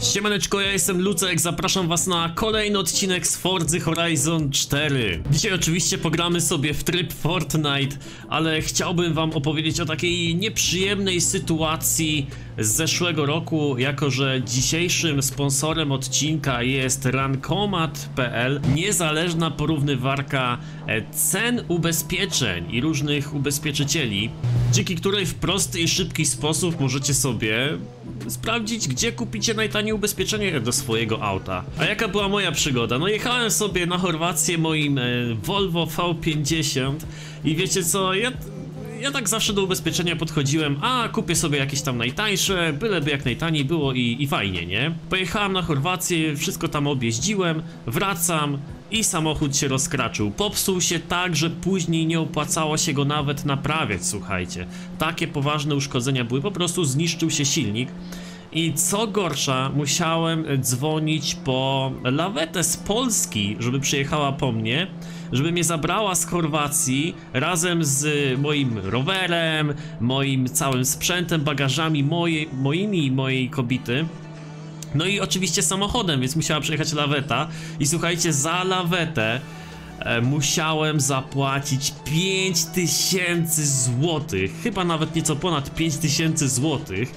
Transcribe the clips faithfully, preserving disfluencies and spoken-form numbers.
Siemaneczko, ja jestem Lucek, zapraszam was na kolejny odcinek z Forzy Horizon cztery. Dzisiaj oczywiście pogramy sobie w tryb Fortnite, ale chciałbym wam opowiedzieć o takiej nieprzyjemnej sytuacji z zeszłego roku, jako że dzisiejszym sponsorem odcinka jest Rankomat kropka p l, niezależna porównywarka cen ubezpieczeń i różnych ubezpieczycieli, dzięki której w prosty i szybki sposób możecie sobie sprawdzić, gdzie kupicie najtaniej ubezpieczenie do swojego auta. A jaka była moja przygoda? No jechałem sobie na Chorwację moim e, Volvo V pięćdziesiąt i wiecie co, ja, ja tak zawsze do ubezpieczenia podchodziłem, a kupię sobie jakieś tam najtańsze, byleby jak najtaniej było i, i fajnie, nie? Pojechałem na Chorwację, wszystko tam objeździłem, wracam i samochód się rozkraczył. Popsuł się tak, że później nie opłacało się go nawet naprawiać, słuchajcie. Takie poważne uszkodzenia były, po prostu zniszczył się silnik. I co gorsza, musiałem dzwonić po lawetę z Polski, żeby przyjechała po mnie, żeby mnie zabrała z Chorwacji razem z moim rowerem, moim całym sprzętem, bagażami moje, moimi i mojej kobity. No i oczywiście samochodem, więc musiała przejechać laweta. I słuchajcie, za lawetę e, musiałem zapłacić pięć tysięcy złotych. Chyba nawet nieco ponad pięć tysięcy złotych.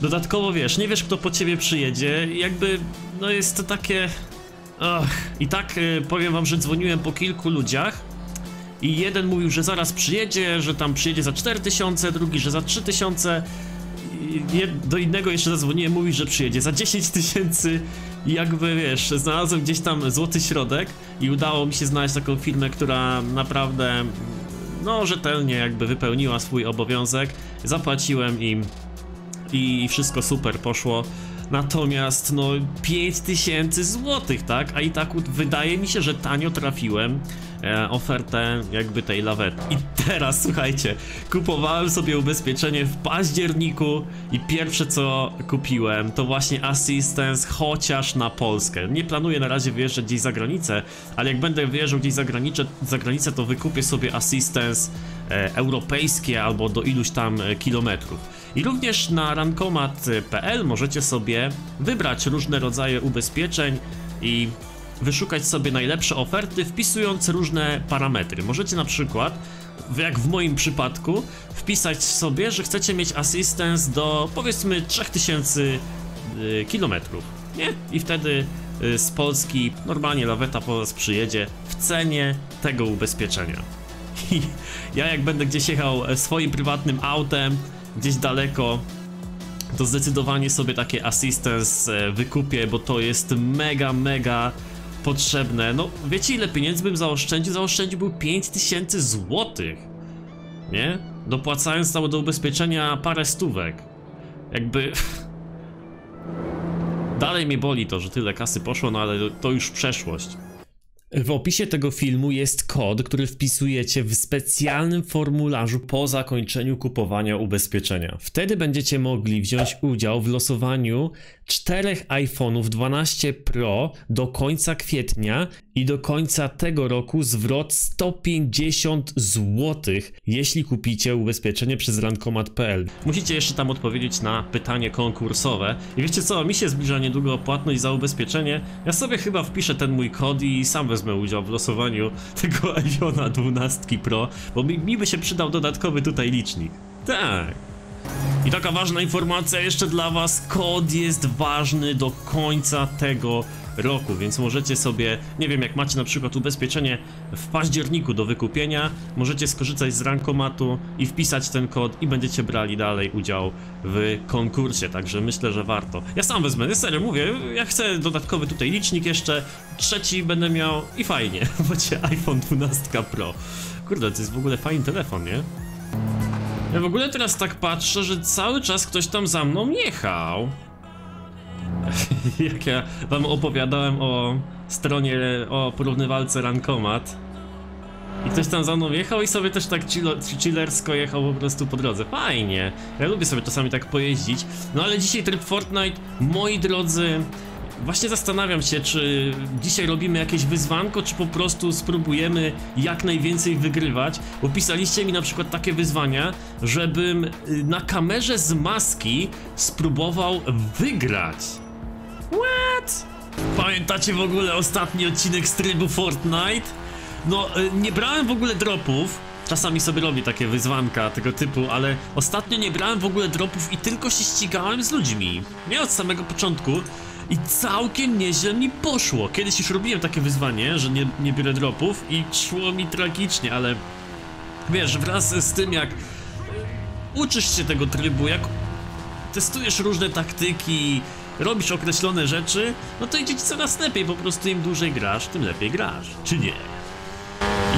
Dodatkowo wiesz, nie wiesz kto po ciebie przyjedzie. Jakby, no jest to takie... Och. I tak e, powiem wam, że dzwoniłem po kilku ludziach. I jeden mówił, że zaraz przyjedzie, że tam przyjedzie za cztery tysiące, drugi, że za trzy tysiące. Do innego jeszcze zadzwoniłem, mówi, że przyjedzie za dziesięć tysięcy i jakby wiesz, znalazłem gdzieś tam złoty środek i udało mi się znaleźć taką firmę, która naprawdę no rzetelnie jakby wypełniła swój obowiązek. Zapłaciłem im i wszystko super poszło. Natomiast no pięć tysięcy złotych, tak? A i tak wydaje mi się, że tanio trafiłem e, ofertę jakby tej lawety. I teraz słuchajcie, kupowałem sobie ubezpieczenie w październiku i pierwsze co kupiłem to właśnie assistance chociaż na Polskę. Nie planuję na razie wyjeżdżać gdzieś za granicę, ale jak będę wyjeżdżał gdzieś za granicę, za granicę to wykupię sobie assistance e, europejskie albo do iluś tam kilometrów. I również na rankomat kropka p l możecie sobie wybrać różne rodzaje ubezpieczeń i wyszukać sobie najlepsze oferty, wpisując różne parametry. Możecie na przykład, jak w moim przypadku, wpisać sobie, że chcecie mieć assistance do powiedzmy trzech tysięcy kilometrów, nie? I wtedy z Polski normalnie laweta po was przyjedzie w cenie tego ubezpieczenia. Ja jak będę gdzieś jechał swoim prywatnym autem gdzieś daleko, to zdecydowanie sobie takie assistance wykupię, bo to jest mega, mega potrzebne. No wiecie ile pieniędzy bym zaoszczędził? Zaoszczędziłbym pięć tysięcy złotych, nie? Dopłacając tam do ubezpieczenia parę stówek. Jakby... Dalej mnie boli to, że tyle kasy poszło, no ale to już przeszłość. W opisie tego filmu jest kod, który wpisujecie w specjalnym formularzu po zakończeniu kupowania ubezpieczenia. Wtedy będziecie mogli wziąć udział w losowaniu czterech iPhone'ów dwanaście Pro do końca kwietnia i do końca tego roku zwrot sto pięćdziesiąt złotych, jeśli kupicie ubezpieczenie przez rankomat kropka p l. Musicie jeszcze tam odpowiedzieć na pytanie konkursowe. I wiecie co, mi się zbliża niedługo płatność za ubezpieczenie. Ja sobie chyba wpiszę ten mój kod i sam wezmę udział w losowaniu tego iPhone'a dwanaście Pro, bo mi, mi by się przydał dodatkowy tutaj licznik. Tak. I taka ważna informacja jeszcze dla was, kod jest ważny do końca tego roku, więc możecie sobie, nie wiem, jak macie na przykład ubezpieczenie w październiku do wykupienia, możecie skorzystać z rankomatu i wpisać ten kod i będziecie brali dalej udział w konkursie, także myślę, że warto. Ja sam wezmę, serio mówię, ja chcę dodatkowy tutaj licznik jeszcze, trzeci będę miał i fajnie, macie iPhone dwanaście Pro. Kurde, to jest w ogóle fajny telefon, nie? Ja w ogóle teraz tak patrzę, że cały czas ktoś tam za mną jechał. Jak ja wam opowiadałem o stronie, o porównywalce Rankomat. I ktoś tam za mną jechał i sobie też tak chillersko jechał po prostu po drodze. Fajnie, ja lubię sobie czasami tak pojeździć. No ale dzisiaj tryb Fortnite, moi drodzy. Właśnie zastanawiam się, czy dzisiaj robimy jakieś wyzwanko, czy po prostu spróbujemy jak najwięcej wygrywać. Bo pisaliście mi na przykład takie wyzwania, żebym na kamerze z maski spróbował wygrać. What? Pamiętacie w ogóle ostatni odcinek z trybu Fortnite? No, nie brałem w ogóle dropów. Czasami sobie robię takie wyzwanka tego typu, ale ostatnio nie brałem w ogóle dropów i tylko się ścigałem z ludźmi. Nie od samego początku. I całkiem nieźle mi poszło. Kiedyś już robiłem takie wyzwanie, że nie, nie biorę dropów i szło mi tragicznie, ale wiesz, wraz z tym jak uczysz się tego trybu, jak testujesz różne taktyki, robisz określone rzeczy, no to idzie ci coraz lepiej, po prostu im dłużej grasz, tym lepiej grasz, czy nie?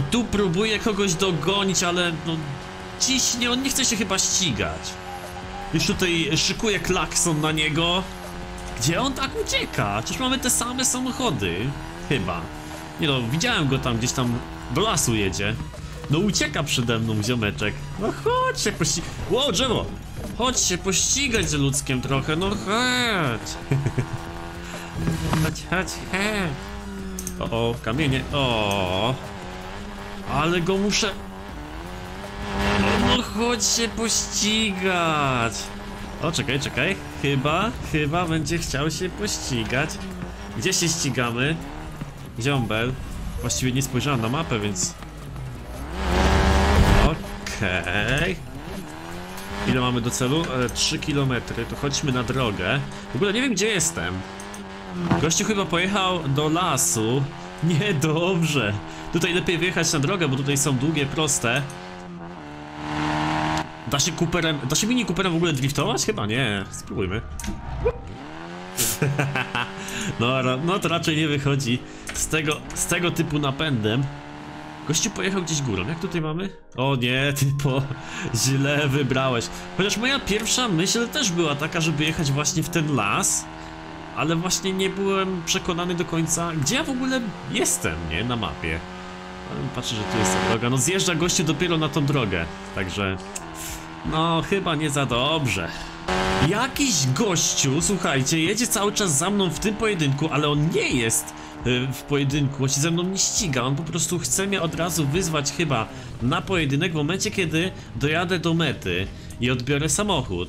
I tu próbuję kogoś dogonić, ale no ciśnie, on nie chce się chyba ścigać. Już tutaj szykuję klakson na niego. Gdzie on tak ucieka? Przecież mamy te same samochody. Chyba. Nie no, widziałem go tam, gdzieś tam do lasu jedzie. No ucieka przede mną ziomeczek. No chodź się pościgać. Wow, drzewo! Chodź się pościgać z ludzkiem trochę, no chodź. Chodź, chodź, chodź. O, o, kamienie, o. Ale go muszę... No chodź się pościgać. O, czekaj, czekaj. Chyba, chyba będzie chciał się pościgać. Gdzie się ścigamy? Ziombel. Właściwie nie spojrzałem na mapę, więc... Okej. Ile mamy do celu? E, trzy kilometry. To chodźmy na drogę. W ogóle nie wiem, gdzie jestem. Gościu chyba pojechał do lasu. Niedobrze. Tutaj lepiej wyjechać na drogę, bo tutaj są długie, proste. Da się Cooperem, da się Mini Cooperem w ogóle driftować? Chyba nie, spróbujmy. No, no to raczej nie wychodzi z tego, z tego typu napędem. Gościu pojechał gdzieś górą, jak tutaj mamy? O nie, typo, źle wybrałeś. Chociaż moja pierwsza myśl też była taka, żeby jechać właśnie w ten las. Ale właśnie nie byłem przekonany do końca, gdzie ja w ogóle jestem, nie? Na mapie. Patrzę, że tu jest ta droga, no zjeżdża gościu dopiero na tą drogę, także... No, chyba nie za dobrze. Jakiś gościu, słuchajcie, jedzie cały czas za mną w tym pojedynku, ale on nie jest y, w pojedynku, on się ze mną nie ściga, on po prostu chce mnie od razu wyzwać chyba na pojedynek w momencie, kiedy dojadę do mety i odbiorę samochód.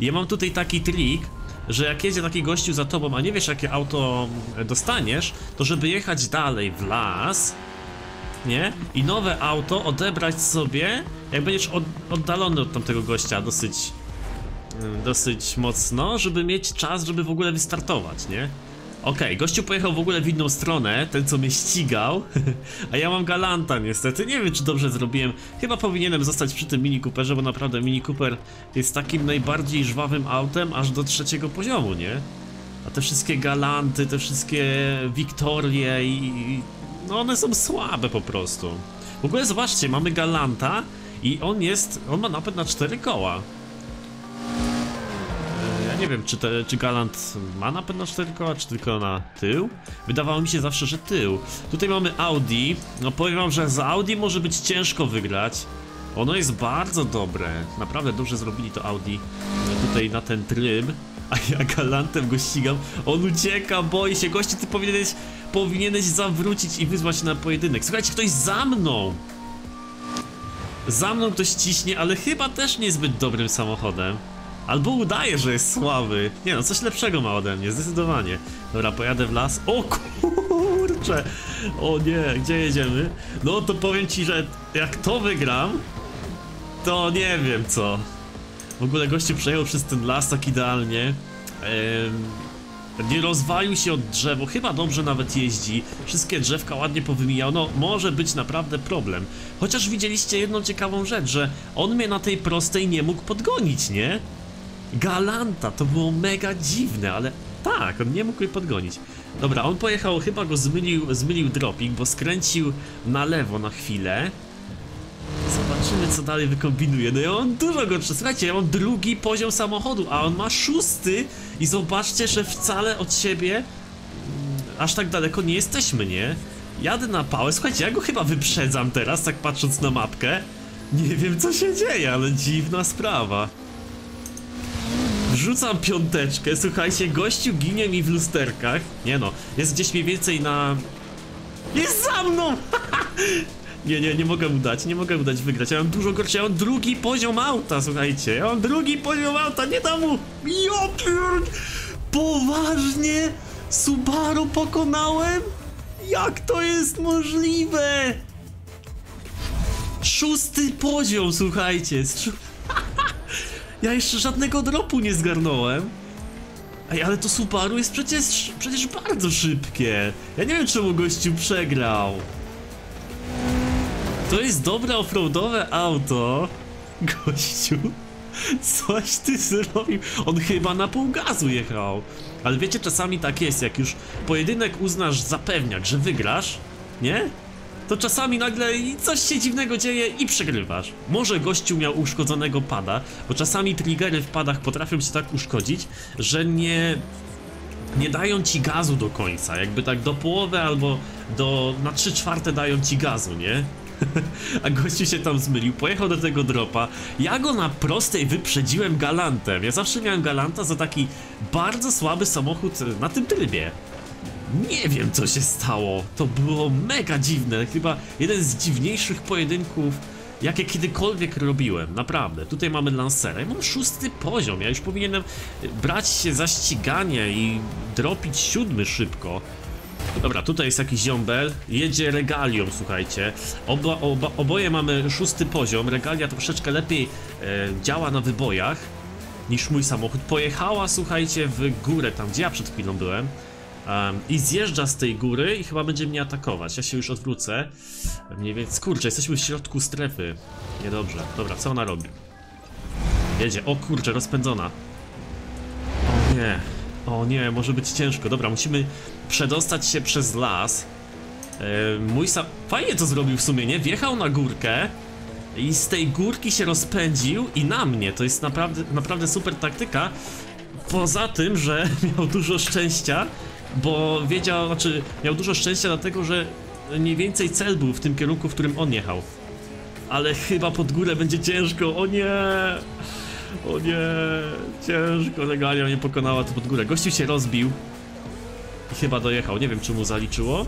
Ja mam tutaj taki trik, że jak jedzie taki gościu za tobą, a nie wiesz jakie auto dostaniesz, to żeby jechać dalej w las, nie? I nowe auto odebrać sobie, jak będziesz od, oddalony od tamtego gościa dosyć dosyć mocno, żeby mieć czas, żeby w ogóle wystartować, nie? Okej, okay, gościu pojechał w ogóle w inną stronę, ten co mnie ścigał, a ja mam Galanta niestety, nie wiem czy dobrze zrobiłem, chyba powinienem zostać przy tym Mini Cooperze, bo naprawdę Mini Cooper jest takim najbardziej żwawym autem aż do trzeciego poziomu, nie? A te wszystkie Galanty, te wszystkie Wiktorie i... i no one są słabe po prostu. W ogóle zobaczcie, mamy Galanta i on jest, on ma napęd na cztery koła. Ja nie wiem, czy, te, czy Galant ma napęd na cztery koła, czy tylko na tył? Wydawało mi się zawsze, że tył. Tutaj mamy Audi. No powiem wam, że z Audi może być ciężko wygrać. Ono jest bardzo dobre. Naprawdę dobrze zrobili to Audi tutaj na ten tryb. A ja Galantem go ścigam. On ucieka, boi się. Gościu, ty powinieneś, powinieneś zawrócić i wyzwać na pojedynek. Słuchajcie, ktoś za mną. Za mną ktoś ciśnie, ale chyba też niezbyt dobrym samochodem. Albo udaje, że jest słaby. Nie no, coś lepszego ma ode mnie, zdecydowanie. Dobra, pojadę w las. O kurcze! O nie, gdzie jedziemy? No to powiem ci, że jak to wygram, to nie wiem co. W ogóle gościu przejechał przez ten las tak idealnie. Ehm, nie rozwalił się od drzewo, chyba dobrze nawet jeździ. Wszystkie drzewka ładnie powymijał. No, może być naprawdę problem. Chociaż widzieliście jedną ciekawą rzecz, że on mnie na tej prostej nie mógł podgonić, nie? Galanta, to było mega dziwne, ale tak, on nie mógł jej podgonić. Dobra, on pojechał, chyba go zmylił, zmylił dropik, bo skręcił na lewo na chwilę. Zobaczymy co dalej wykombinuje. No ja mam dużo go, słuchajcie, ja mam drugi poziom samochodu, a on ma szósty. I zobaczcie, że wcale od siebie aż tak daleko nie jesteśmy, nie? Jadę na pałę, słuchajcie, ja go chyba wyprzedzam teraz, tak patrząc na mapkę. Nie wiem co się dzieje, ale dziwna sprawa. Wrzucam piąteczkę, słuchajcie, gościu ginie mi w lusterkach. Nie no, jest gdzieś mniej więcej na... Jest za mną! Nie, nie, nie mogę mu dać, nie mogę mu dać wygrać. Ja mam dużo gorsze, ja mam drugi poziom auta, słuchajcie. Ja mam drugi poziom auta, nie dam mu. Jo, Poważnie? Subaru pokonałem? Jak to jest możliwe? Szósty poziom, słuchajcie. Ja jeszcze żadnego dropu nie zgarnąłem. Ej, ale to Subaru jest przecież, przecież bardzo szybkie. Ja nie wiem, czemu gościu przegrał. To jest dobre offroadowe auto. Gościu, coś ty zrobił. On chyba na pół gazu jechał. Ale wiecie, czasami tak jest, jak już pojedynek uznasz za pewniak, że wygrasz, nie? To czasami nagle coś się dziwnego dzieje i przegrywasz. Może gościu miał uszkodzonego pada, bo czasami triggery w padach potrafią się tak uszkodzić, że nie, nie dają ci gazu do końca. Jakby tak do połowy albo do, na trzy czwarte dają ci gazu, nie? A gościu się tam zmylił, pojechał do tego dropa. Ja go na prostej wyprzedziłem Galantem. Ja zawsze miałem Galanta za taki bardzo słaby samochód na tym trybie. Nie wiem, co się stało. To było mega dziwne. Chyba jeden z dziwniejszych pojedynków, jakie kiedykolwiek robiłem. Naprawdę. Tutaj mamy Lancera. Ja mam szósty poziom. Ja już powinienem brać się za ściganie i dropić siódmy szybko. Dobra, tutaj jest jakiś ziombel. Jedzie regalią, słuchajcie. Oba, oba, oboje mamy szósty poziom. Regalia troszeczkę lepiej e, działa na wybojach niż mój samochód. Pojechała, słuchajcie, w górę, tam gdzie ja przed chwilą byłem. Um, I zjeżdża z tej góry i chyba będzie mnie atakować. Ja się już odwrócę. Mniej więcej, kurczę, jesteśmy w środku strefy. Niedobrze. Dobra, co ona robi? Jedzie, o kurczę, rozpędzona. O nie, o nie, może być ciężko. Dobra, musimy przedostać się przez las. yy, Mój sam... Fajnie to zrobił w sumie, nie? Wjechał na górkę i z tej górki się rozpędził i na mnie. To jest naprawdę, naprawdę super taktyka. Poza tym, że miał dużo szczęścia. Bo wiedział, znaczy miał dużo szczęścia dlatego, że mniej więcej cel był w tym kierunku, w którym on jechał. Ale chyba pod górę będzie ciężko, o nie! O nie! Ciężko, legalnie mnie pokonała to pod górę. Gościu się rozbił i chyba dojechał, nie wiem, czy mu zaliczyło.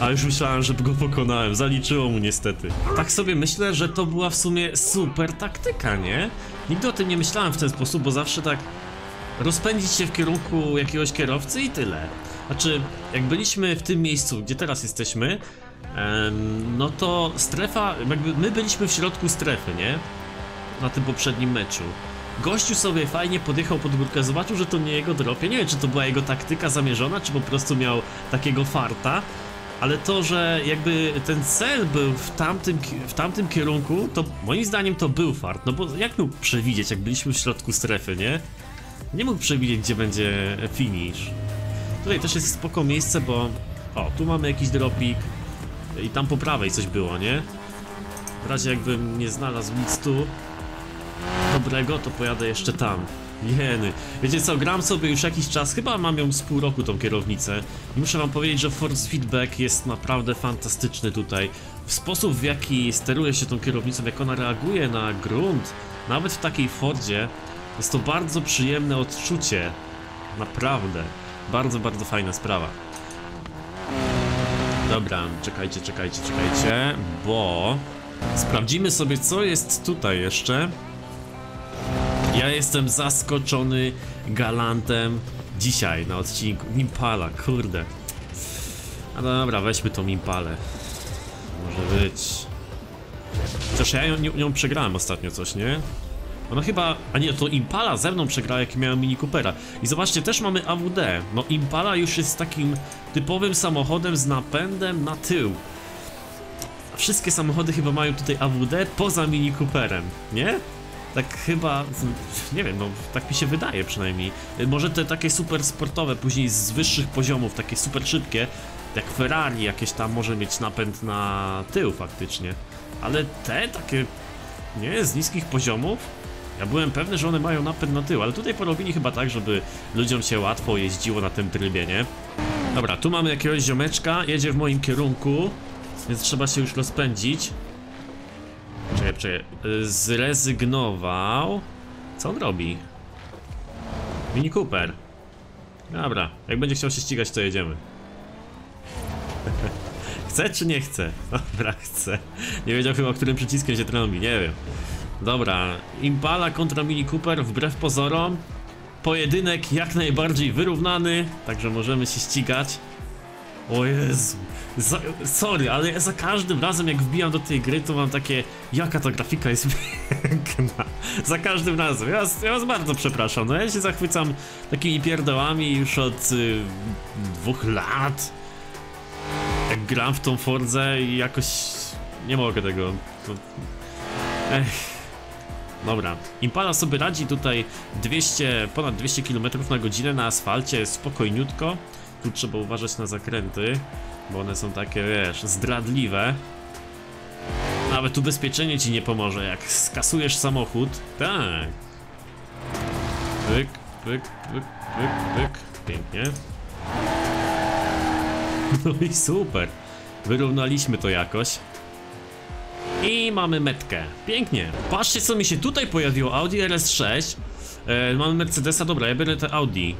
A już myślałem, że go pokonałem, zaliczyło mu niestety. Tak sobie myślę, że to była w sumie super taktyka, nie? Nigdy o tym nie myślałem w ten sposób, bo zawsze tak rozpędzić się w kierunku jakiegoś kierowcy i tyle. Znaczy, jak byliśmy w tym miejscu, gdzie teraz jesteśmy, em, no to strefa, jakby my byliśmy w środku strefy, nie? Na tym poprzednim meczu. Gościu sobie fajnie podjechał pod górkę, zobaczył, że to nie jego drop. Ja nie wiem, czy to była jego taktyka zamierzona, czy po prostu miał takiego farta. Ale to, że jakby ten cel był w tamtym, w tamtym kierunku, to moim zdaniem to był fart. No bo jak mógł przewidzieć, jak byliśmy w środku strefy, nie? Nie mógł przewidzieć, gdzie będzie finish. Tutaj też jest spoko miejsce, bo... O, tu mamy jakiś dropik. I tam po prawej coś było, nie? W razie jakbym nie znalazł nic tu dobrego, to pojadę jeszcze tam. Jeny. Wiecie co, gram sobie już jakiś czas, chyba mam ją z pół roku tą kierownicę. I muszę wam powiedzieć, że force feedback jest naprawdę fantastyczny tutaj. W sposób, w jaki steruje się tą kierownicą, jak ona reaguje na grunt, nawet w takiej Fordzie, jest to bardzo przyjemne odczucie. Naprawdę. Bardzo, bardzo fajna sprawa. Dobra, czekajcie, czekajcie, czekajcie, bo... Sprawdzimy sobie, co jest tutaj jeszcze. Ja jestem zaskoczony Galantem dzisiaj na odcinku. Impala, kurde. A dobra, weźmy tą Impalę. Może być. Chociaż ja ją, nią przegrałem ostatnio coś, nie? Ona chyba... A nie, to Impala ze mną przegrała, jak miałem Mini Coopera. I zobaczcie, też mamy A W D. No Impala już jest takim typowym samochodem z napędem na tył. Wszystkie samochody chyba mają tutaj A W D poza Mini Cooperem, nie? Tak chyba, nie wiem, no tak mi się wydaje przynajmniej. Może te takie super sportowe, później z wyższych poziomów, takie super szybkie, jak Ferrari jakieś tam może mieć napęd na tył faktycznie. Ale te takie, nie, z niskich poziomów, ja byłem pewny, że one mają napęd na tył, ale tutaj porobili chyba tak, żeby ludziom się łatwo jeździło na tym trybie, nie? Dobra, tu mamy jakiegoś ziomeczka, jedzie w moim kierunku, więc trzeba się już rozpędzić. Czekaj, czekaj. Zrezygnował. Co on robi? Mini Cooper. Dobra, jak będzie chciał się ścigać, to jedziemy. Chce czy nie chce? Dobra, chce. Nie wiedział chyba, którym przyciskiem się trąbi, nie wiem. Dobra, Impala kontra Mini Cooper, wbrew pozorom pojedynek jak najbardziej wyrównany, także możemy się ścigać. O Jezu, za, sorry, ale ja za każdym razem jak wbijam do tej gry, to mam takie, jaka ta grafika jest piękna. Za każdym razem, ja was, ja was bardzo przepraszam, no ja się zachwycam takimi pierdołami już od y, dwóch lat. Jak gram w tą Forzę i jakoś nie mogę tego... To... Ech. Dobra, Impala sobie radzi tutaj dwieście, ponad dwieście kilometrów na godzinę na asfalcie, spokojniutko. Tu trzeba uważać na zakręty, bo one są takie, wiesz, zdradliwe. Nawet tu ubezpieczenie ci nie pomoże, jak skasujesz samochód. Tak. Pyk, pyk, pyk, pyk, pyk. Pięknie. No i super. Wyrównaliśmy to jakoś. I mamy metkę. Pięknie. Patrzcie, co mi się tutaj pojawiło. Audi R S sześć. Yy, mamy Mercedesa. Dobra, ja biorę te Audi.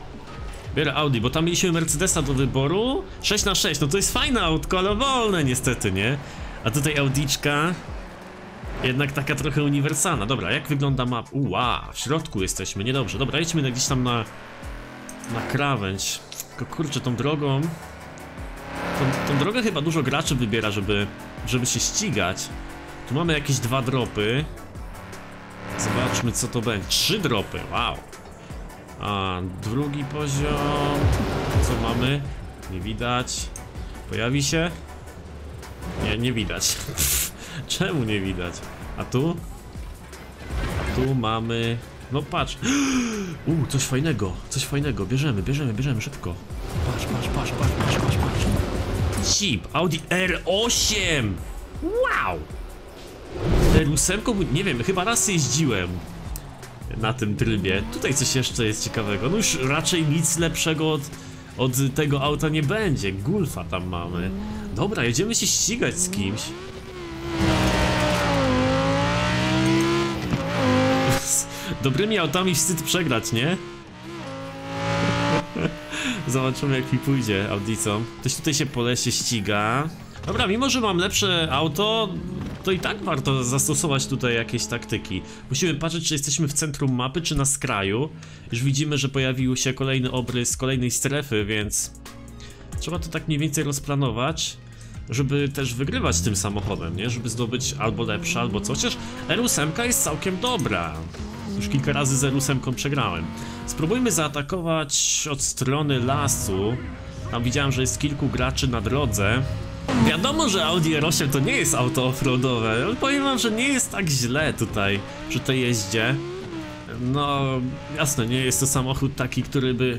Biorę Audi, bo tam mieliśmy Mercedesa do wyboru. sześć na sześć. No to jest fajne autko, ale wolne niestety, nie? A tutaj Audiczka. Jednak taka trochę uniwersalna. Dobra, jak wygląda map? Ua, w środku jesteśmy. Niedobrze. Dobra, idźmy na gdzieś tam na... na krawędź. Tylko kurczę, tą drogą... Tą, tą drogę chyba dużo graczy wybiera, żeby... żeby się ścigać. Tu mamy jakieś dwa dropy. Zobaczmy, co to będzie. Trzy dropy, wow. A drugi poziom. Co mamy? Nie widać. Pojawi się? Nie, nie widać. Czemu nie widać? A tu? A tu mamy... No patrz. Uuu, coś fajnego. Coś fajnego. Bierzemy, bierzemy, bierzemy szybko. Patrz, patrz, patrz, patrz, patrz, patrz, patrz. Jeep, Audi R osiem. Wow. R osiem, nie wiem, chyba raz jeździłem na tym trybie. Tutaj coś jeszcze jest ciekawego. No już raczej nic lepszego od, od tego auta nie będzie. Golfa tam mamy. Dobra, jedziemy się ścigać z kimś. Z dobrymi autami wstyd przegrać, nie? Zobaczymy, jak mi pójdzie audicom. Ktoś tutaj się po lesie ściga. Dobra, mimo że mam lepsze auto, to i tak warto zastosować tutaj jakieś taktyki. Musimy patrzeć, czy jesteśmy w centrum mapy, czy na skraju. Już widzimy, że pojawił się kolejny obrys kolejnej strefy, więc trzeba to tak mniej więcej rozplanować, żeby też wygrywać tym samochodem, nie? Żeby zdobyć albo lepsze, albo coś. Chociaż R osiem jest całkiem dobra. Już kilka razy z R osiem przegrałem. Spróbujmy zaatakować od strony lasu. Tam widziałem, że jest kilku graczy na drodze. Wiadomo, że Audi R osiem to nie jest auto offroadowe, ale powiem wam, że nie jest tak źle tutaj, przy tej jeździe. No, jasne, nie jest to samochód taki, który by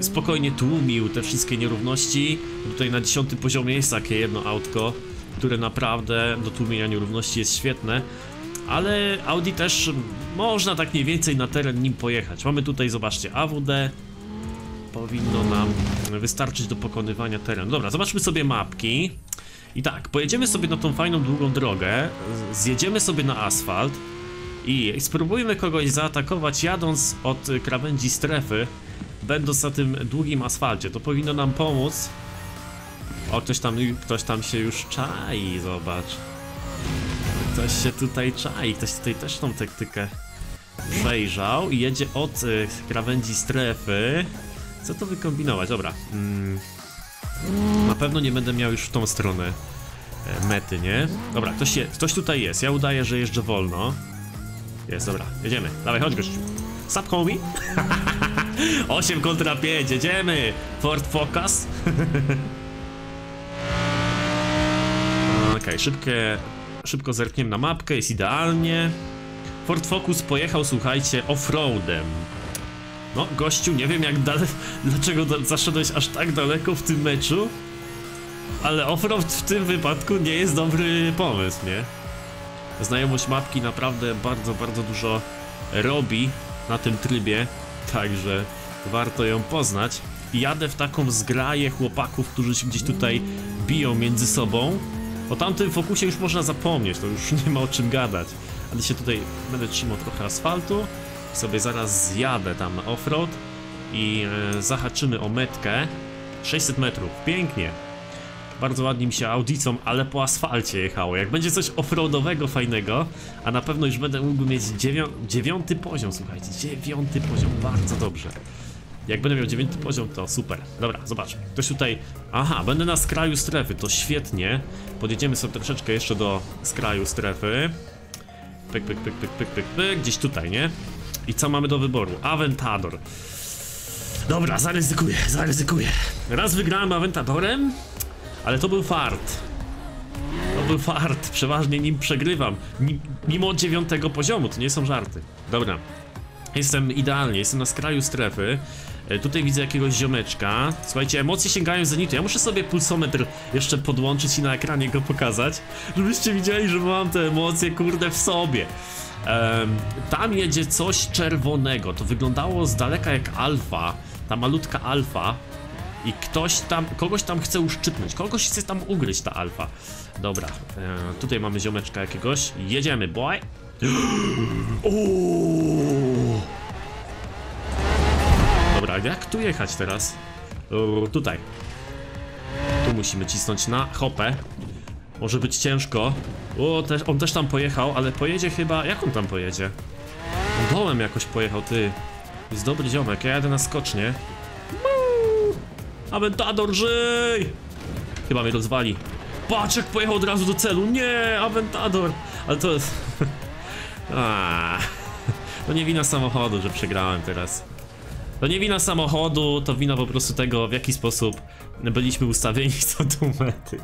spokojnie tłumił te wszystkie nierówności. Tutaj na dziesiątym poziomie jest takie jedno autko, które naprawdę do tłumienia nierówności jest świetne. Ale Audi też można tak mniej więcej na teren nim pojechać. Mamy tutaj, zobaczcie, A W D. Powinno nam wystarczyć do pokonywania terenu. Dobra, zobaczmy sobie mapki. I tak, pojedziemy sobie na tą fajną długą drogę. Zjedziemy sobie na asfalt i spróbujmy kogoś zaatakować, jadąc od krawędzi strefy, będąc na tym długim asfalcie. To powinno nam pomóc. O, ktoś tam, ktoś tam się już czai, zobacz. Ktoś się tutaj czai, ktoś tutaj też tą taktykę przejrzał i jedzie od krawędzi strefy. Co to wykombinować? Dobra. Hmm. Na pewno nie będę miał już w tą stronę mety, nie? Dobra, ktoś, je, ktoś tutaj jest. Ja udaję, że jeżdżę wolno. Jest, dobra. Jedziemy. Dawaj, chodź gościu. Sup, homie. osiem kontra pięć. Jedziemy. Ford Focus. Okej, okay, szybko zerkniem na mapkę. Jest idealnie. Ford Focus pojechał, słuchajcie, offroadem. No, gościu, nie wiem jak dalej, dlaczego da zaszedłeś aż tak daleko w tym meczu, ale offroad w tym wypadku nie jest dobry pomysł, nie? Znajomość mapki naprawdę bardzo, bardzo dużo robi na tym trybie, także warto ją poznać. Jadę w taką zgraję chłopaków, którzy się gdzieś tutaj biją między sobą. O tamtym fokusie już można zapomnieć, to już nie ma o czym gadać, ale się tutaj będę trzymał trochę asfaltu. Sobie zaraz zjadę tam offroad i e, zahaczymy o metkę. Sześćset metrów, pięknie. Bardzo ładnie mi się Audicą, ale po asfalcie jechało. Jak będzie coś offroadowego fajnego, a na pewno już będę mógł mieć dziewią dziewiąty poziom, słuchajcie, dziewiąty poziom, bardzo dobrze. Jak będę miał dziewiąty poziom, to super. Dobra, zobaczmy. Ktoś tutaj... Aha, będę na skraju strefy, to świetnie. Podjedziemy sobie troszeczkę jeszcze do skraju strefy. Pyk, pyk, pyk, pyk, pyk, pyk, pyk. Gdzieś tutaj, nie? I co mamy do wyboru? Aventador. Dobra, zaryzykuję, zaryzykuję. Raz wygrałem Aventadorem, ale to był fart. To był fart, przeważnie nim przegrywam. Mimo dziewiątego poziomu, to nie są żarty. Dobra. Jestem idealnie, jestem na skraju strefy. Tutaj widzę jakiegoś ziomeczka. Słuchajcie, emocje sięgają zenitu. Ja muszę sobie pulsometr jeszcze podłączyć i na ekranie go pokazać, żebyście widzieli, że mam te emocje, kurde, w sobie. um, Tam jedzie coś czerwonego. To wyglądało z daleka jak Alfa. Ta malutka Alfa. I ktoś tam, kogoś tam chce uszczypnąć. Kogoś chce tam ugryźć ta Alfa. Dobra, e, tutaj mamy ziomeczka jakiegoś. Jedziemy, boy. Uuuu. Dobra, jak tu jechać teraz? Uu, tutaj. Tu musimy cisnąć na hopę. Może być ciężko. O, też, on też tam pojechał, ale pojedzie chyba... Jak on tam pojedzie? On dołem jakoś pojechał, ty. Jest dobry ziomek, ja jadę na skocznie. Aventador, żyj! Chyba mnie rozwali. Patrz, jak pojechał od razu do celu. Nie, Aventador. Ale to jest... A, to nie wina samochodu, że przegrałem teraz. To nie wina samochodu, to wina po prostu tego, w jaki sposób byliśmy ustawieni co do mety.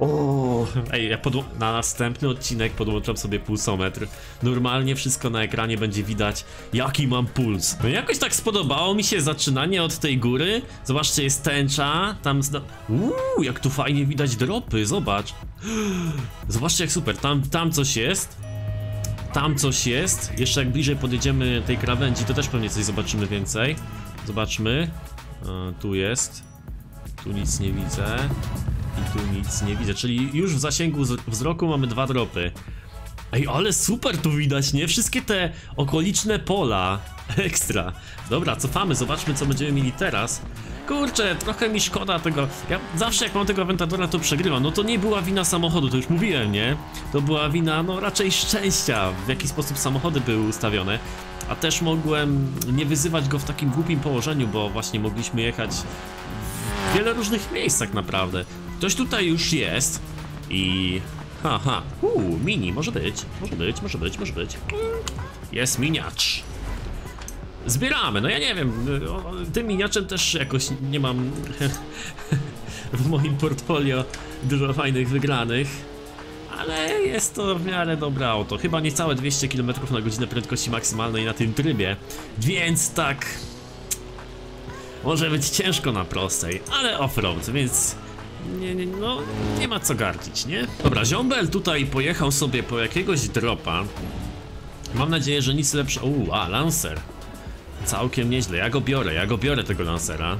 O, ej, ja na następny odcinek podłączam sobie pulsometr. Normalnie wszystko na ekranie będzie widać, jaki mam puls. No jakoś tak spodobało mi się zaczynanie od tej góry. Zobaczcie, jest tęcza, tam... Uuu, jak tu fajnie widać dropy, zobacz. Zobaczcie, jak super, tam, tam coś jest. Tam coś jest, jeszcze jak bliżej podjedziemy tej krawędzi, to też pewnie coś zobaczymy więcej. Zobaczmy. E, tu jest. Tu nic nie widzę. I tu nic nie widzę, czyli już w zasięgu wzroku mamy dwa dropy. Ej, ale super tu widać, nie? Wszystkie te okoliczne pola. Ekstra. Dobra, cofamy, zobaczmy, co będziemy mieli teraz. Kurczę, trochę mi szkoda tego. Ja zawsze jak mam tego Aventadora, to przegrywam. No to nie była wina samochodu, to już mówiłem, nie? To była wina, no raczej szczęścia, w jaki sposób samochody były ustawione. A też mogłem nie wyzywać go w takim głupim położeniu, bo właśnie mogliśmy jechać w wiele różnych miejsc tak naprawdę. Ktoś tutaj już jest i... Haha, uuu, mini, może być, może być, może być, może być. Jest miniacz. Zbieramy, no ja nie wiem, tym miniaczem też jakoś nie mam w moim portfolio dużo fajnych wygranych. Ale jest to w miarę dobre auto, chyba niecałe dwieście kilometrów na godzinę prędkości maksymalnej na tym trybie. Więc tak, może być ciężko na prostej, ale off-road, więc nie, nie, no, nie ma co gardzić, nie? Dobra, ziombel tutaj pojechał sobie po jakiegoś dropa. Mam nadzieję, że nic lepszego... Uuu, a, Lancer. Całkiem nieźle, ja go biorę, ja go biorę tego Lancera.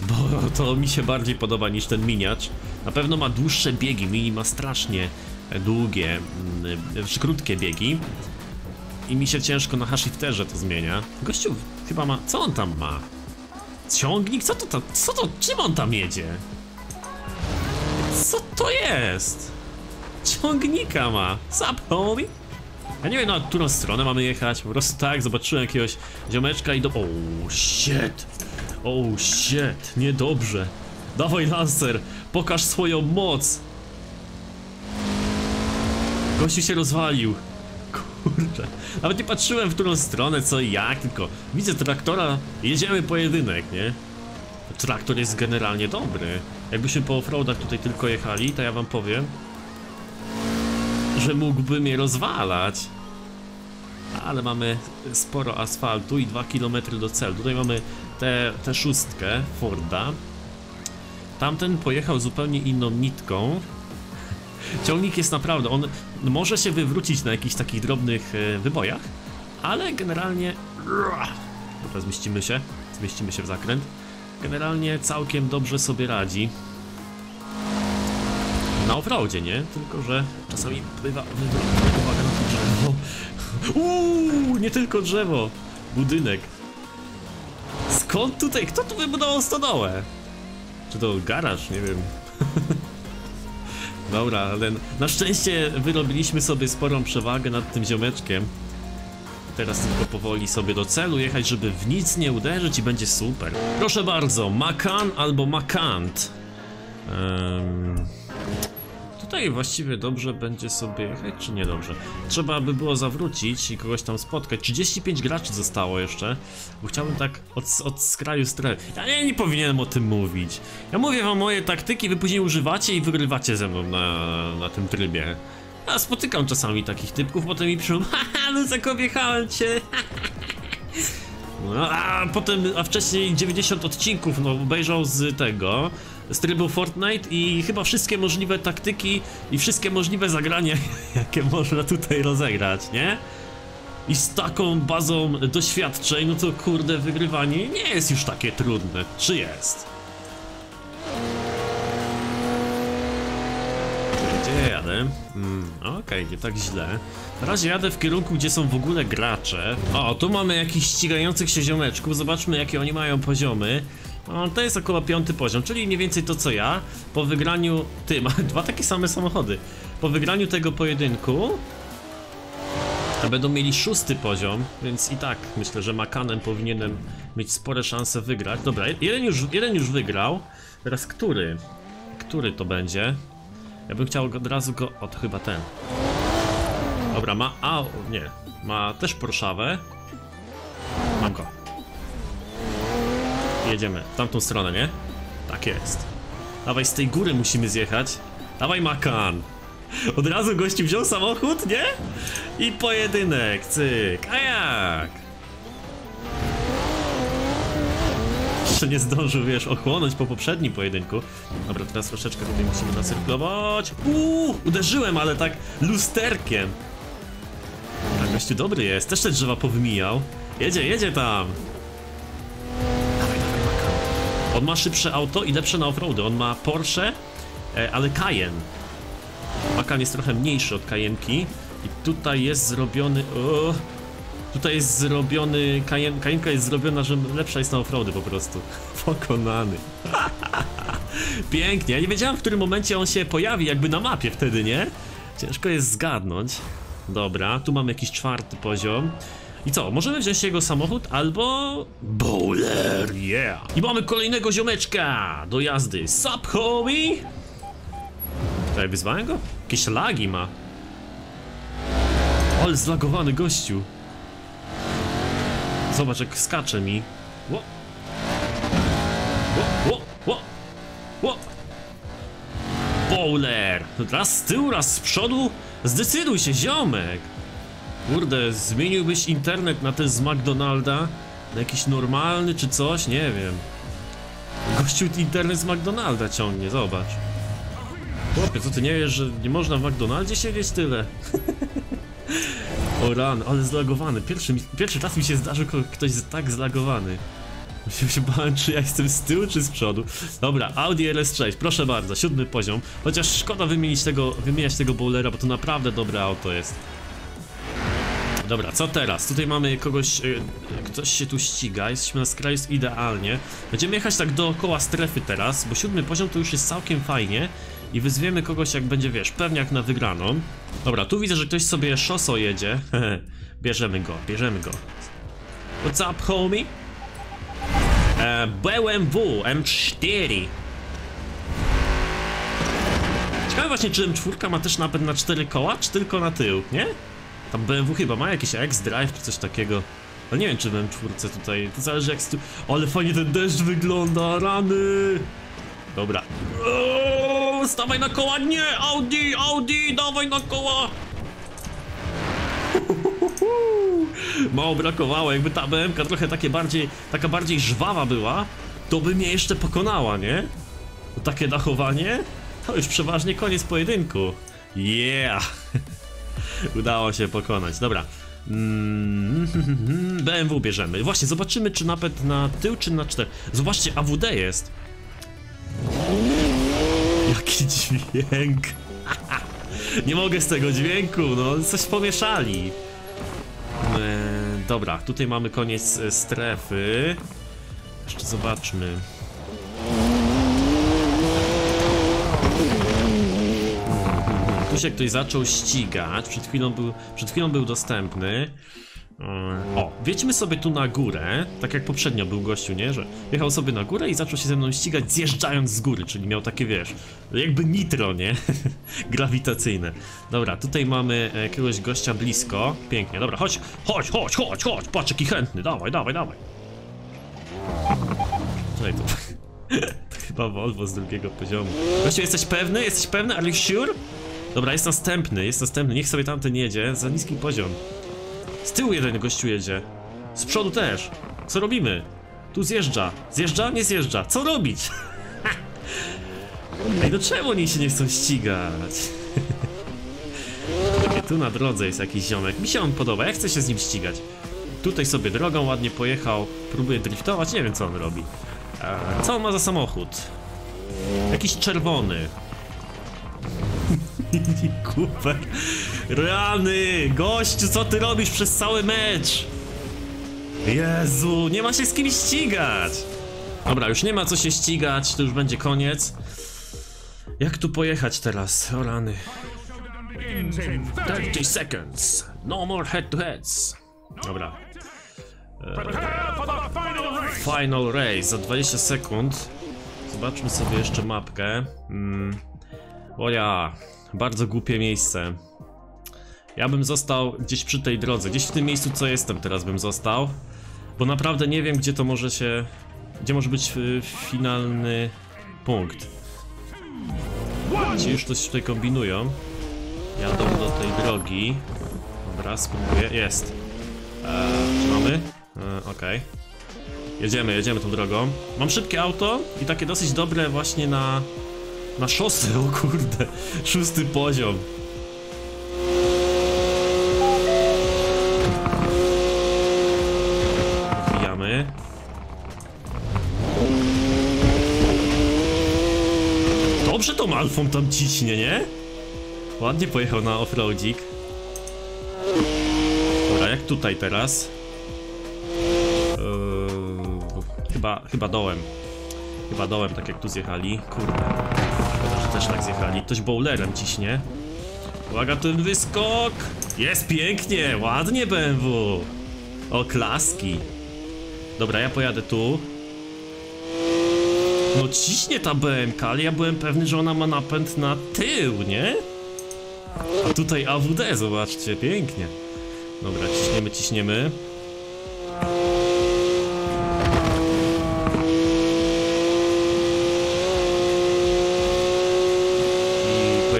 Bo to mi się bardziej podoba niż ten miniacz. Na pewno ma dłuższe biegi, mini ma strasznie długie, krótkie biegi. I mi się ciężko na hashifterze to zmienia. Gościu chyba ma... Co on tam ma? Ciągnik? Co to tam? Co to? Czym on tam jedzie? Co to jest? Ciągnika ma. Zapnął mi? Ja nie wiem, na którą stronę mamy jechać, po prostu tak, zobaczyłem jakiegoś ziomeczka i do... Oh shit! Oh shit! Niedobrze! Dawaj, Lancer! Pokaż swoją moc! Gościu się rozwalił! Kurczę! Nawet nie patrzyłem, w którą stronę, co i jak, tylko widzę traktora, jedziemy pojedynek, nie? Traktor jest generalnie dobry. Jakbyśmy po offroadach tutaj tylko jechali, to ja wam powiem, że mógłby mnie rozwalać. Ale mamy sporo asfaltu i dwa kilometry do celu. Tutaj mamy tę, tę szóstkę Forda. Tamten pojechał zupełnie inną nitką. Ciągnik jest naprawdę... On może się wywrócić na jakichś takich drobnych wybojach, ale generalnie... Dobra, zmieścimy się. Zmieścimy się w zakręt. Generalnie całkiem dobrze sobie radzi. Na offroadzie, nie? Tylko że czasami bywa... Uwaga na to drzewo. Uuu, nie tylko drzewo. Budynek. Skąd tutaj? Kto tu wybudował stodołę? Czy to garaż? Nie wiem. Dobra, ale na szczęście wyrobiliśmy sobie sporą przewagę nad tym ziomeczkiem. Teraz tylko powoli sobie do celu jechać, żeby w nic nie uderzyć i będzie super. Proszę bardzo, Macan albo Macant. Um, tutaj właściwie dobrze będzie sobie jechać, czy niedobrze? Trzeba by było zawrócić i kogoś tam spotkać. trzydzieści pięć graczy zostało jeszcze, bo chciałbym tak od, od skraju strefy. Ja nie, nie powinienem o tym mówić. Ja mówię wam moje taktyki, wy później używacie i wygrywacie ze mną na, na tym trybie. A spotykam czasami takich typków, potem mi piszą: haha, Lucek, objechałem cię. No, a potem, a wcześniej dziewięćdziesiąt odcinków, no, obejrzał z tego, z trybu Fortnite i chyba wszystkie możliwe taktyki i wszystkie możliwe zagrania, jakie można tutaj rozegrać, nie? I z taką bazą doświadczeń, no to kurde, wygrywanie nie jest już takie trudne, czy jest? Gdzie jadę? Hmm, okej, okay, nie tak źle. Na razie jadę w kierunku, gdzie są w ogóle gracze. O, tu mamy jakichś ścigających się ziomeczków. Zobaczmy, jakie oni mają poziomy. O, to jest około piąty poziom, czyli mniej więcej to, co ja. Po wygraniu... Ty, ma dwa takie same samochody. Po wygraniu tego pojedynku będą mieli szósty poziom, więc i tak myślę, że Macanem powinienem mieć spore szanse wygrać. Dobra, jeden już, jeden już wygrał. Teraz który? Który to będzie? Ja bym chciał od razu go... O, to chyba ten. Dobra, ma... A, nie. Ma też Porszawę. Mam go. Jedziemy w tamtą stronę, nie? Tak jest. Dawaj, z tej góry musimy zjechać. Dawaj, Macan. Od razu gości wziął samochód, nie? I pojedynek, cyk. A jak? Jeszcze nie zdążył, wiesz, ochłonąć po poprzednim pojedynku. Dobra, teraz troszeczkę tutaj musimy nacyrklować. Uuu, uderzyłem, ale tak lusterkiem. Tak, gościu dobry jest, też te drzewa powymijał. Jedzie, jedzie tam. Dawaj, dawaj, Macan. On ma szybsze auto i lepsze na offroady. On ma Porsche, ale Cayenne. Macan jest trochę mniejszy od Cayenne'ki. I tutaj jest zrobiony... O! Tutaj jest zrobiony, Cayenne, Cayenne'ka jest zrobiona, że lepsza jest na offroady po prostu. Pokonany. Pięknie, ja nie wiedziałem, w którym momencie on się pojawi, jakby na mapie wtedy, nie? Ciężko jest zgadnąć. Dobra, tu mamy jakiś czwarty poziom. I co, możemy wziąć jego samochód albo... Bowler, yeah! I mamy kolejnego ziomeczka do jazdy. Sup, homie? Tutaj wyzwałem go? Jakieś lagi ma. Ale zlagowany gościu. Zobacz, jak skacze mi. Ło! Ło! Ło! Ło! Bowler! Raz z tyłu, raz z przodu? Zdecyduj się, ziomek! Kurde, zmieniłbyś internet na ten z McDonalda? Na jakiś normalny czy coś? Nie wiem. Gościu internet z McDonalda ciągnie, zobacz. Chłopie, co ty nie wiesz, że nie można w McDonaldzie siedzieć tyle? O ran, ale zlagowany. Pierwszy, pierwszy raz mi się zdarzył ktoś tak zlagowany. Musiałem się bałem, czy ja jestem z tyłu, czy z przodu. Dobra, Audi R sześć, proszę bardzo, siódmy poziom. Chociaż szkoda wymienić tego, wymieniać tego Bowlera, bo to naprawdę dobre auto jest. Dobra, co teraz? Tutaj mamy kogoś, yy, ktoś się tu ściga, jesteśmy na skraju, jest idealnie. Będziemy jechać tak dookoła strefy teraz, bo siódmy poziom to już jest całkiem fajnie. I wyzwiemy kogoś, jak będzie, wiesz, pewniak na wygraną. Dobra, tu widzę, że ktoś sobie szoso jedzie. Bierzemy go, bierzemy go. What's up, homie? E, B M W M cztery. Ciekawe właśnie, czy M cztery ma też napęd na cztery koła, czy tylko na tył, nie? Tam B M W chyba ma jakiś X-Drive, czy coś takiego. Ale nie wiem, czy w M cztery tutaj, to zależy jak... Stu... Ale fajnie ten deszcz wygląda, rany! Dobra. Stawaj na koła, nie! Audi, Audi, dawaj na koła! Mało brakowało, jakby ta B M ka trochę takie bardziej, taka bardziej żwawa była, to by mnie jeszcze pokonała, nie? Takie dachowanie? To już przeważnie koniec pojedynku. Yeah! Udało się pokonać, dobra. B M W bierzemy. Właśnie, zobaczymy, czy napęd na tył, czy na cztery. Zobaczcie, A W D jest. Jaki dźwięk. Nie mogę z tego dźwięku, no coś pomieszali. eee, Dobra, tutaj mamy koniec strefy. Jeszcze zobaczmy. Tu się ktoś zaczął ścigać, przed chwilą był, przed chwilą był dostępny. O, wjedźmy sobie tu na górę, tak jak poprzednio był gościu, nie? Że jechał sobie na górę i zaczął się ze mną ścigać, zjeżdżając z góry, czyli miał takie, wiesz, jakby nitro, nie? Grawitacyjne. Dobra, tutaj mamy jakiegoś gościa blisko, pięknie, dobra, chodź, chodź, chodź, chodź, chodź, patrz jaki chętny, dawaj, dawaj, dawaj. Tutaj to... to chyba Volvo z drugiego poziomu. Gościu, jesteś pewny? Jesteś pewny? Are you sure? Dobra, jest następny, jest następny, niech sobie tamten jedzie, za niski poziom. Z tyłu jeden gościu jedzie. Z przodu też. Co robimy? Tu zjeżdża. Zjeżdża? Nie zjeżdża. Co robić? Ej, no czemu oni się nie chcą ścigać? Tu na drodze jest jakiś ziomek. Mi się on podoba. Ja chcę się z nim ścigać. Tutaj sobie drogą ładnie pojechał. Próbuje driftować. Nie wiem, co on robi. Eee, co on ma za samochód? Jakiś czerwony. Mini Cooper. Rany! Gościu, co ty robisz przez cały mecz? Jezu, nie ma się z kim ścigać! Dobra, już nie ma co się ścigać, to już będzie koniec. Jak tu pojechać teraz? O rany. thirty seconds. No more head to heads. Dobra. Eee, final race za dwadzieścia sekund. Zobaczmy sobie jeszcze mapkę. Mm. O ja, bardzo głupie miejsce. Ja bym został gdzieś przy tej drodze, gdzieś w tym miejscu, co jestem teraz bym został. Bo naprawdę nie wiem, gdzie to może się... Gdzie może być y, finalny punkt. Ci już coś tutaj kombinują. Jadą do tej drogi. Dobra, spróbuję, jest. Eee, czy mamy? Eee, okej. Jedziemy, jedziemy tą drogą. Mam szybkie auto i takie dosyć dobre właśnie na... Na szosę, o kurde, szósty poziom. Wbijamy. Dobrze tą Alfą tam ciśnie, nie? Ładnie pojechał na offroadzik. Dobra, jak tutaj teraz? Eee, chyba, chyba dołem. Chyba dołem, tak jak tu zjechali. Kurde, że też tak zjechali. Ktoś bowlerem ciśnie. Uwaga, ten wyskok! Jest pięknie, ładnie B M W. Oklaski. Dobra, ja pojadę tu. No ciśnie ta B M K, ale ja byłem pewny, że ona ma napęd na tył, nie? A tutaj A W D, zobaczcie, pięknie. Dobra, ciśniemy, ciśniemy.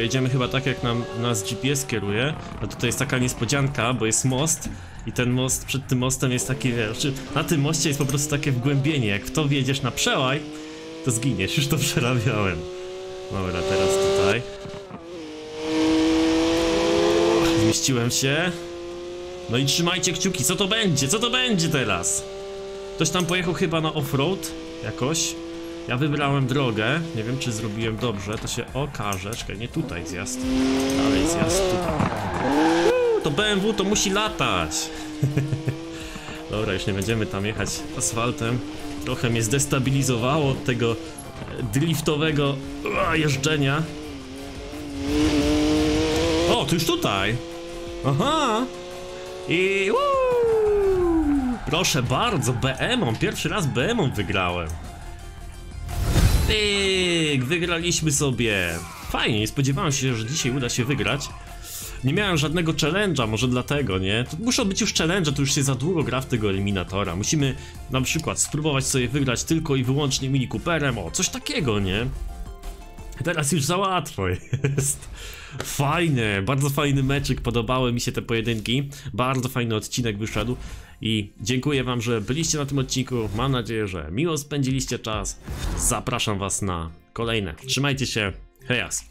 Jedziemy chyba tak, jak nam, nas G P S kieruje. A tutaj jest taka niespodzianka, bo jest most. I ten most, przed tym mostem jest taki, wiesz, na tym moście jest po prostu takie wgłębienie. Jak w to wjedziesz na przełaj, to zginiesz, już to przerabiałem. Dobra, teraz tutaj zmieściłem się. No i trzymajcie kciuki, co to będzie, co to będzie teraz? Ktoś tam pojechał chyba na offroad jakoś. Ja wybrałem drogę, nie wiem czy zrobiłem dobrze, to się okaże. Czekaj, nie tutaj zjazd, dalej zjazd tutaj. To B M W to musi latać. Dobra, już nie będziemy tam jechać asfaltem. Trochę mnie zdestabilizowało od tego driftowego jeżdżenia. O, to już tutaj. Aha. I uuu. Proszę bardzo, B M-om, pierwszy raz B M-om wygrałem. Tyk, wygraliśmy sobie. Fajnie, nie spodziewałem się, że dzisiaj uda się wygrać. Nie miałem żadnego challenge'a, może dlatego, nie? To muszą być już challenge, to już się za długo gra w tego eliminatora. Musimy na przykład spróbować sobie wygrać tylko i wyłącznie Mini Cooperem. O, coś takiego, nie? Teraz już za łatwo jest. Fajne, bardzo fajny meczyk, podobały mi się te pojedynki. Bardzo fajny odcinek wyszedł. I dziękuję wam, że byliście na tym odcinku. Mam nadzieję, że miło spędziliście czas. Zapraszam was na kolejne. Trzymajcie się, hejas!